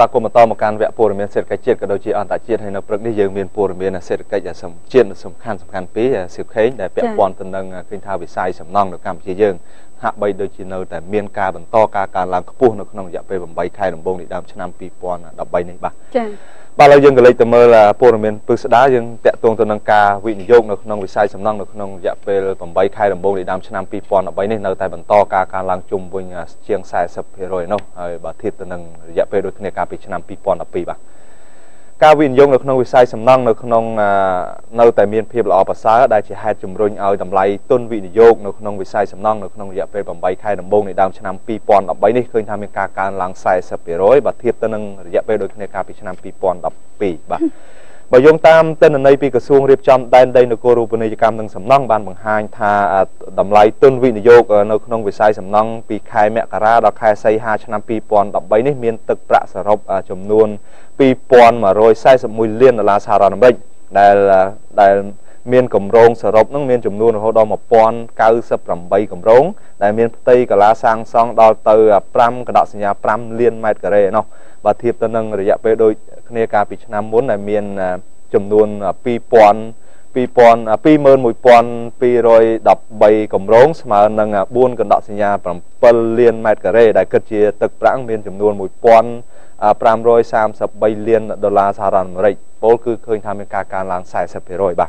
បាទ បើយើងតាមទិន្នន័យពីក្រសួងរៀបចំដែនដីនគររូបនីយកម្មនឹងសំណង់បានបង្ហាញថាតម្លៃទុនវិនិយោគនៅក្នុងវិស័យសំណង់ពីខែមករាដល់ខែសីហាឆ្នាំ មានគម្រោងសរុបនឹងមានចំនួនរហូតដល់ 1098 គម្រោងដែលមានផ្ទៃកាឡាសាងសង់ដល់ទៅ 5.5 លាន ម៉ែត្រការ៉េ ឯណោះបើធៀបទៅនឹងរយៈពេលដូចគ្នាកាលពីឆ្នាំមុនដែលមានចំនួ 21213 គម្រោងស្មើនឹង 4.7 លាន ម៉ែត្រការ៉េ ដែលគិតជាទឹកប្រាក់មានចំនួន 1533 លាន$អាមេរិក ពល គឺឃើញថាមានការកើនឡើង 40% បាទ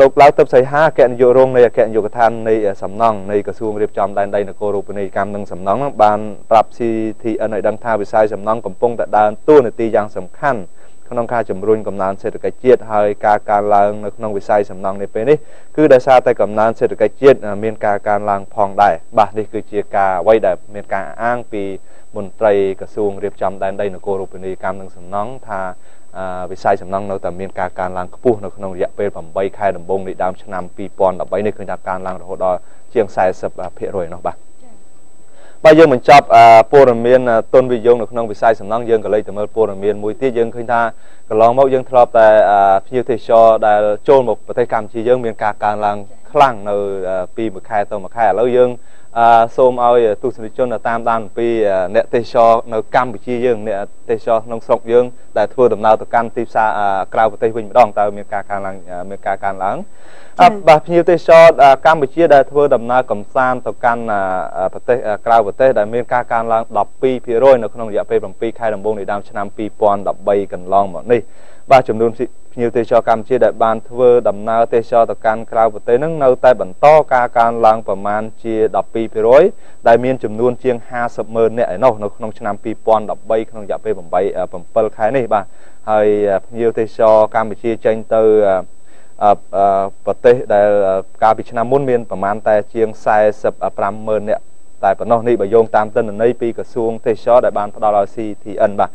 លោកឡៅទឹកសីហាគណយុរងនៃអគ្គនាយករដ្ឋាននៃសំណង់នៃក្រសួងរៀបចំដែនដីនគររូបនីយកម្មនិងសំណង់បានប្រាប់ វិស័យសំណង់នៅតែមានការកើនឡើងខ្ពស់នៅក្នុងរយៈពេល 8 ខែដំបូងនៃឆ្នាំ 2013 នេះឃើញថាកើនឡើងរហូតដល់ជាង 40% នោះបាទ បាទយើងបញ្ចប់ព័ត៌មានទុនវិនិយោគនៅក្នុងវិស័យសំណង់យើងក៏លើកទៅមើលព័ត៌មានមួយទៀតយើងឃើញថាកន្លងមកយើងធ្លាប់តែភ្ញៀវទេសចរដែលចូលមកប្រទេសកម្ពុជាយើងមានការកើនឡើងខ្លាំងនៅពីមួយខែទៅមួយខែឥឡូវយើង សូមឲ្យទស្សនិកជនតាមដានពីអ្នកទេសចរនៅកម្ពុជាយើងអ្នកទេសចរក្នុងស្រុកយើងដែលធ្វើដំណើរទៅកាន់ទីផ្សារក្រៅប្រទេសវិញម្ដងតើមានការកើនឡើង 12% នៅក្នុងរយៈពេល 7 ខែដំបូងនៃឆ្នាំ 2013 កន្លងមកនេះ បាទចំនួនភ្ញៀវទេសចរកម្ពុជាដែលបានធ្វើដំណើរទេសចរទៅកាន់ក្រៅប្រទេសនឹងនៅតែបន្តការកើនឡើងប្រមាណជា 12% ដែលមានចំនួនជាង 500,000 នាក់ ឯណោះ ក្នុងឆ្នាំ 2013 ក្នុងរយៈពេល 7 ខែនេះ បាទ ហើយភ្ញៀវទេសចរកម្ពុជាចេញទៅ ប្រទេសដែលកាលពីឆ្នាំមុនមានប្រមាណតែជាង 45,000 នាក់ តែប៉ុណ្ណោះ នេះបើយោងតាមទិន្នន័យពីក្រសួងទេសចរដែលបានផ្ដល់ឲ្យ CTN បាទ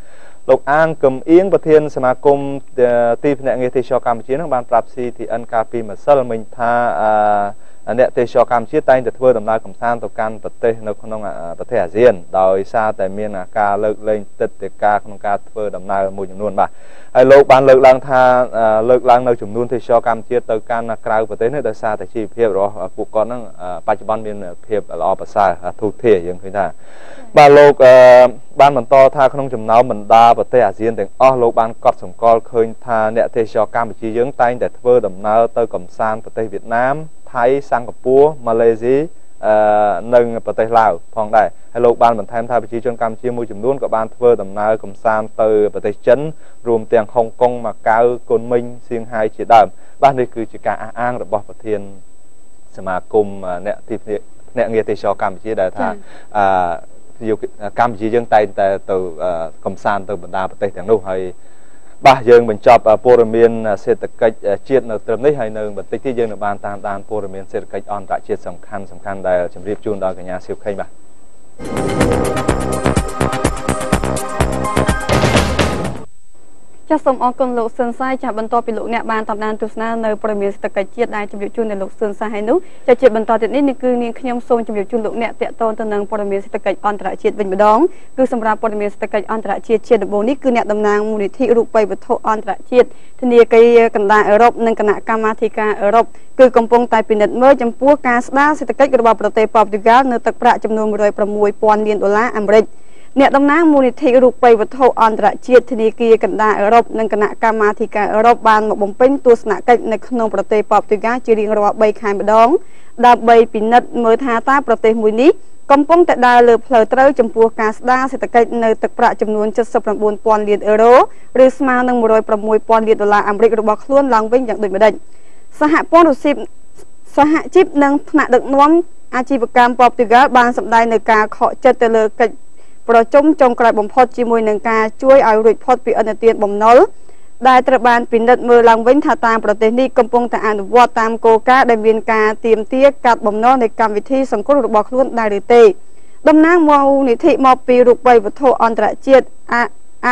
លោកអាងកំអៀងប្រធានសមាគមទីភ្នាក់ងារទេសចរកម្ពុជានឹងបានប្រាប់ CTN កាលពីម្សិលមិញថាអ្នកទេសចរកម្ពុជាតែងតែធ្វើដំណើរកម្សាន្តទៅកាន់ប្រទេសនៅក្នុងប្រទេសអាស៊ានដោយសារតែមានការលើកលែងទឹកដីកាក្នុងការធ្វើដំណើរមួយចំនួនបាទហើយលោកបានលើកឡើងថាលើកឡើងនៅចំនួនទេសចរកម្ពុជាទៅកាន់ក្រៅប្រទេសនេះដោយសារតែជីវភាពរបស់ពួកគាត់នឹងបច្ចុប្បន្នមានភាពល្អប្រសើរទូទាយយើងឃើញថាបាទលោក បានបន្តថាក្នុងចំណោមបណ្ដាប្រទេសអាស៊ានទាំងអស់លោកបាន ចាសសូមអរគុណលោកស៊ុនសាយចាស់បន្តពីលោកអ្នកបានតាមដានទស្សនានៅព័ត៌មានសេដ្ឋកិច្ចអន្តរជាតិវិញម្ដងគឺសម្រាប់ព័ត៌មានសេដ្ឋកិច្ចអន្តរជាតិជាដំបូងនេះគឺអ្នកតំណាងមូលនិធិរូបិយវត្ថុអន្តរជាតិធនាគារកណ្ដាលអឺរ៉ុបនឹងគណៈកម្មាធិការអឺរ៉ុបគឺកំពុងតែពិនិត្យមើលចំពោះការស្ដារសេដ្ឋកិច្ចរបស់ប្រទេសប៉ូទុយហ្គាល់នៅទឹកប្រាក់ចំនួន 106,000 លាន$អាមេរិក Nek temnang muniti rupai betul antara ciri kia kena Eropa dan kena kamatika Eropa ban mempunyai tuas nak nek non prote pop tiga ciri ngerawat bayi kain bedong dan bayi pinat merata prote muni kompong tak dah lepas terus jemput kasda setakait netek prak jemnuan cut seperempuan pon liat euro risma nang meroi peremui pon liat dolar Amerika rubak luan langwing yang doi badan sahak pon rusip sahak chip nang nak dek nuam aji bekam pop tiga ban sampai neka kok cut terlekat ប្រជុំចុងក្រោយបំផុតជាមួយនឹងការជួយឲ្យរួចផុតពីឥណទានបំណុលដែលត្រូវបានពិនិត្យមើលឡើងវិញថាតាមប្រទេសនេះកំពុងតែអនុវត្តតាមគោលការណ៍ដែលមានការទាមទារកាត់បំណុលនៃកម្មវិធីសង្គមរបស់ខ្លួនដែរឬទេតំណាង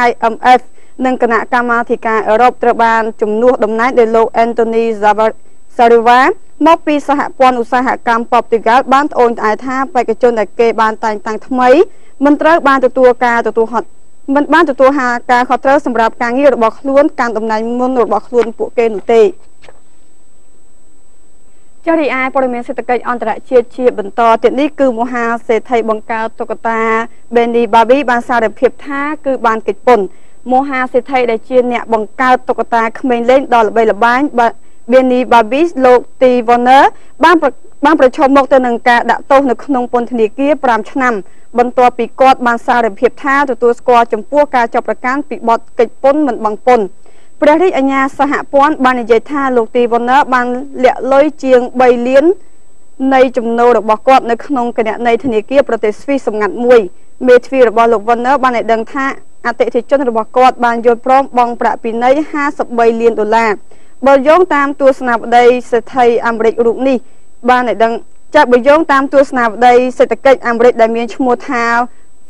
IMF និងគណៈកម្មាធិការអឺរ៉ុបត្រូវបានជំនួសតំណែងដោយលោក Anthony Zareva មកពីសហព័ន្ធឧស្សាហកម្មប៉ុបទីកាល់បានត្អូញត្អែថាបេក្ខជនដែលគេបានតែងតាំងថ្មីមិនត្រូវបានទទួលការទទួលខុសមិនបានទទួលការខុសត្រូវសម្រាប់ការងាររបស់ខ្លួនកាន់តំណែងមុនរបស់ខ្លួនពួកគេនោះទេចរិយាឯព័ត៌មានសេដ្ឋកិច្ចអន្តរជាតិជាបន្តទៀតនេះគឺមហាសេដ្ឋីបង្កើតតុក្កតា Benny Barbie បានសារភាពថាគឺបានកិច្ចពន្ធមហាសេដ្ឋីដែលជាអ្នកបង្កើតតុក្កតាក្មេងលេងដ៏ល្បីល្បាញ Benny Barbie លោក T Warner បានប្រឈមមុខទៅនឹងការដាក់ទោសនៅក្នុងពន្ធនាគារ 5 ឆ្នាំ បន្ទាប់ពីគាត់បានសារភាពថាទទួលស្គាល់ចំពោះការចោទប្រកាន់ពីបទកិច្ចពន្ធមិនបង្កពន្ធព្រះរាជអាជ្ញាសហព័ន្ធបាននិយាយថាលោក ចាប់បយងតាមទស្សនវិស័យសេដ្ឋកិច្ចអាមេរិករូបនេះបាន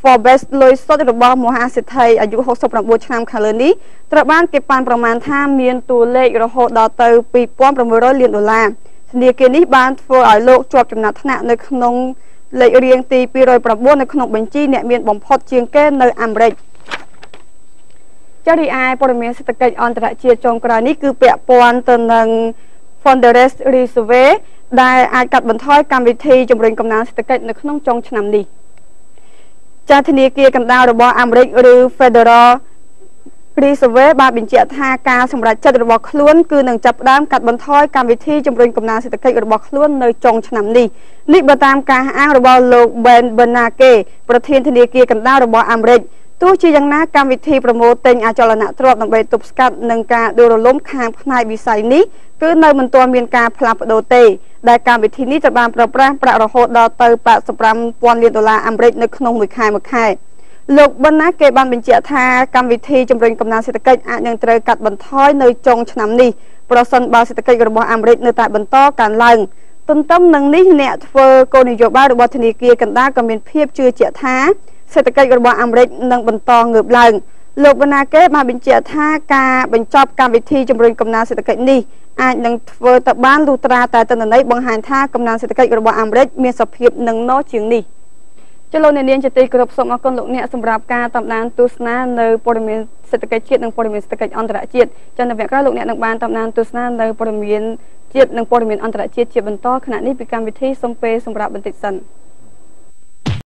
Forbes លុយសុទ្ធរបស់មហាសេដ្ឋីអាយុ 69 ឆ្នាំខាងលើនេះត្រូវបានគេប៉ាន់ប្រមាណថាមានតួលេខរហូតដល់ទៅ 2600 លានដុល្លារ ធនាគារនេះបានធ្វើឲ្យលោកជាប់ចំណាត់ថ្នាក់នៅក្នុងលេខរៀងទី 209 នៅក្នុងបញ្ជីអ្នកមានបំផុតជាងគេនៅអាមេរិក ចរិយាព័ត៌មានសេដ្ឋកិច្ចអន្តរជាតិចុងក្រោយនេះគឺពាក់ព័ន្ធទៅនឹង Founders Reserve ដែលអាចកាត់បន្ថយកម្មវិធីជំរុញកំណើនសេដ្ឋកិច្ចនៅក្នុងចុងឆ្នាំនេះ ចាធនាគារកណ្ដាលរបស់អាមេរិកឬ Federal Reserve បានបញ្ជាក់ថាការសម្រេចចិត្តរបស់ខ្លួនគឺនឹងចាប់ផ្ដើមកាត់បន្ថយកម្មវិធីជំរុញកំណើនសេដ្ឋកិច្ចរបស់ខ្លួននៅចុងឆ្នាំនេះ នេះបើតាមការអះអាងរបស់លោក Ben Bernanke ប្រធានធនាគារកណ្ដាលរបស់អាមេរិក ទោះជាយ៉ាងណាកម្មវិធីប្រមូលទិញអចលនទ្រព្យដើម្បីទប់ស្កាត់នឹងការដួលរលំខាងផ្នែកវិស័យនេះគឺនៅមិនទាន់មានការផ្លាស់ប្ដូរទេដែលកម្មវិធីនេះត្រូវបានប្រើប្រាស់ប្រាក់រហូតដល់ទៅ 85,000 លានដុល្លារអាមេរិកនៅក្នុង មួយខែ លោក Bernanke បានបញ្ជាក់ថាកម្មវិធីជំរុញកំណើនសេដ្ឋកិច្ចអាចនឹងត្រូវកាត់បន្ថយនៅចុងឆ្នាំនេះប្រសិនបើសេដ្ឋកិច្ចរបស់អាមេរិកនៅតែបន្តកើនឡើង ទន្ទឹមនឹងនេះអ្នកធ្វើគោលនយោបាយរបស់ធនាគារកណ្ដាលក៏មានភាពជឿជាក់ថា សេដ្ឋកិច្ចរបស់អាមេរិកនឹងបន្តងើបឡើងលោកបណ្ណាកេបានបញ្ជាក់ថាការបញ្ចប់កម្មវិធីជំរុញកំណើនសេដ្ឋកិច្ចនេះអាចនឹងធ្វើទៅបានលុះត្រាតែទិន្នន័យបង្ហាញថាកំណើនសេដ្ឋកិច្ចរបស់អាមេរិកមានសភាពនឹងនៅជាងនេះចលនានាងជាទីគោរពសូមអរគុណលោកអ្នកសម្រាប់ការតាមដានទស្សនានៅព័ត៌មានសេដ្ឋកិច្ចជាតិនិងព័ត៌មានសេដ្ឋកិច្ចអន្តរជាតិចំណែកក្រោយលោកអ្នកនឹងបានតាមដានទស្សនានៅព័ត៌មានជាតិនិងព័ត៌មានអន្តរជាតិជាបន្តខណៈនេះពីកម្មវិធីសំពេសម្រាប់បន្តិចសិន